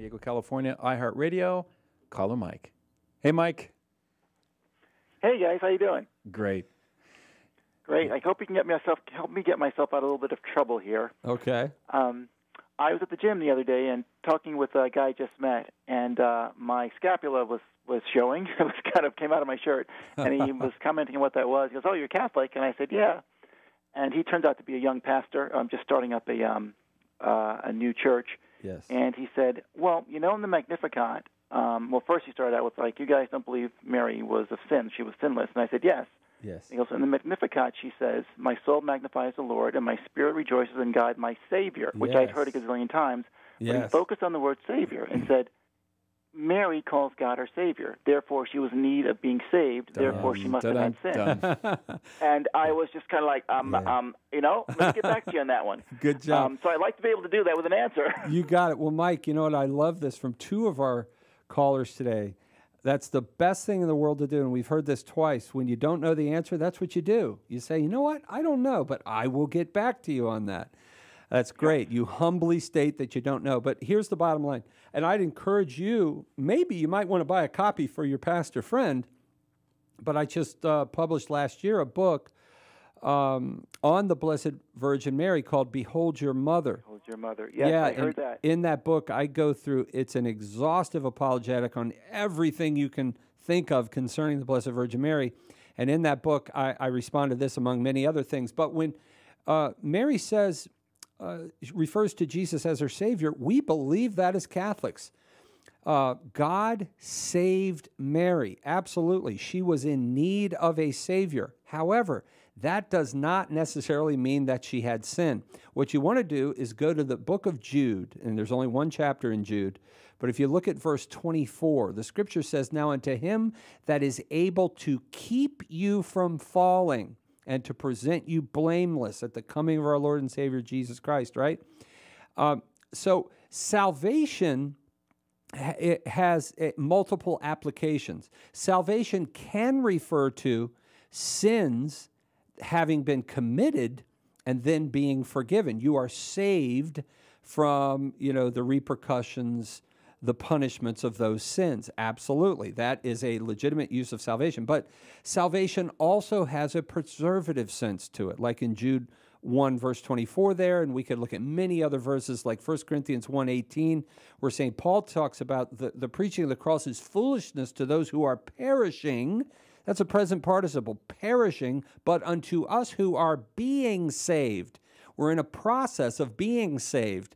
Diego, California, iHeartRadio. Caller Mike. Hey, Mike. Hey, guys. How you doing? Great. Great. I hope you can help me get myself out of a little bit of trouble here. Okay. I was at the gym the other day and talking with a guy I just met, and my scapula was showing. It was kind of came out of my shirt, and he was commenting on what that was. He goes, "Oh, you're Catholic?" And I said, "Yeah." And he turns out to be a young pastor, just starting up a new church. Yes. And he said, "Well, you know, in the Magnificat, well, first he started out with, like, you guys don't believe Mary was a sin. She was sinless." And I said, "Yes." Yes. He goes, "In the Magnificat, she says, 'My soul magnifies the Lord, and my spirit rejoices in God, my Savior,'" which I'd heard a gazillion times. Yes. But he focused on the word Savior and said, Mary calls God her Savior. Therefore, she was in need of being saved. Therefore, she must have had sin. And I was just kind of like, you know, let's get back to you on that one. Good job. So I'd like to be able to do that with an answer. You got it. Well, Mike, you know what? I love this from two of our callers today. That's the best thing in the world to do, and we've heard this twice. When you don't know the answer, that's what you do. You say, you know what? I don't know, but I will get back to you on that. That's great. You humbly state that you don't know, but here's the bottom line. And I'd encourage you, maybe you might want to buy a copy for your pastor friend, but I just published last year a book on the Blessed Virgin Mary called Behold Your Mother. Behold Your Mother. Yes, yeah, I heard that. In that book, I go through, it's an exhaustive apologetic on everything you can think of concerning the Blessed Virgin Mary. And in that book, I respond to this among many other things. But when Mary says, refers to Jesus as her Savior, we believe that as Catholics. God saved Mary. Absolutely. She was in need of a Savior. However, that does not necessarily mean that she had sin. What you want to do is go to the book of Jude, and there's only one chapter in Jude, but if you look at verse 24, the scripture says, "Now unto him that is able to keep you from falling and to present you blameless at the coming of our Lord and Savior Jesus Christ," right? So salvation, it has multiple applications. Salvation can refer to sins having been committed and then being forgiven. You are saved from, you know, the repercussions, the punishments of those sins. Absolutely. That is a legitimate use of salvation. But salvation also has a preservative sense to it, like in Jude 1, verse 24 there, and we could look at many other verses like 1 Corinthians 1:18, where St. Paul talks about the preaching of the cross is foolishness to those who are perishing. That's a present participle, perishing, but unto us who are being saved. We're in a process of being saved.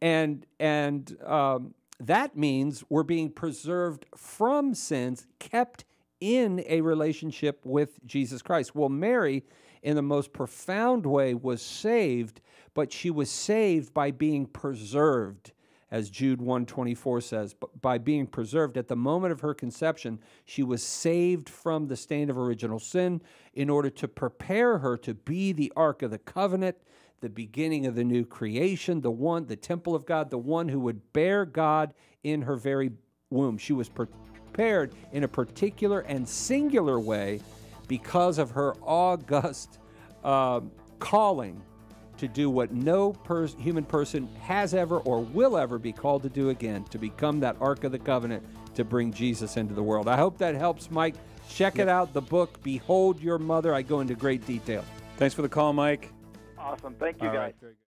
And that means we're being preserved from sins, kept in a relationship with Jesus Christ. Well, Mary, in the most profound way, was saved, but she was saved by being preserved. As Jude 1:24 says, by being preserved at the moment of her conception, she was saved from the stain of original sin in order to prepare her to be the Ark of the Covenant, the beginning of the new creation, the one, the temple of God, the one who would bear God in her very womb. She was prepared in a particular and singular way because of her august calling to do what no human person has ever or will ever be called to do again, to become that Ark of the Covenant, to bring Jesus into the world. I hope that helps, Mike. Check it out, the book, Behold Your Mother. I go into great detail. Thanks for the call, Mike. Awesome. Thank you, guys. Right.